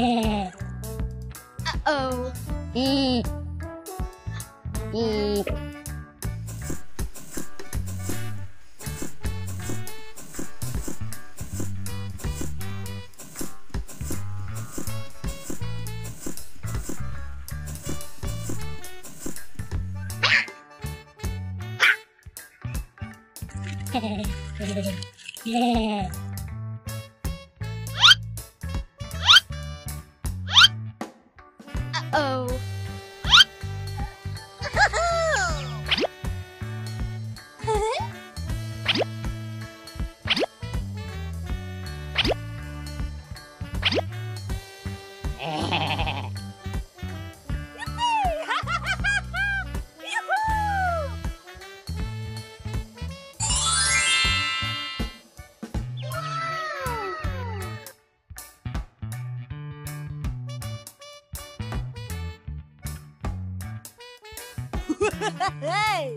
Uh-oh. Yeah. Uh-oh. Hey!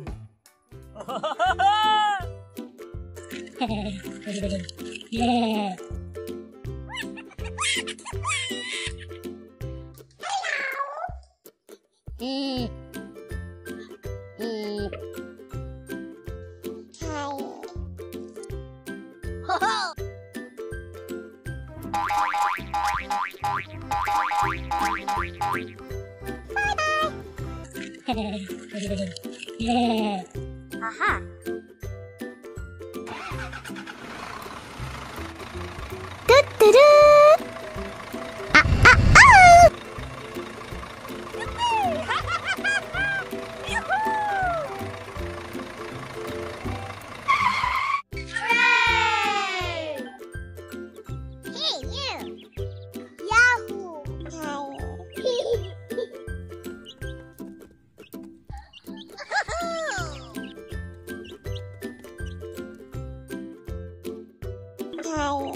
Yeah. Yeah. Aha. Wow.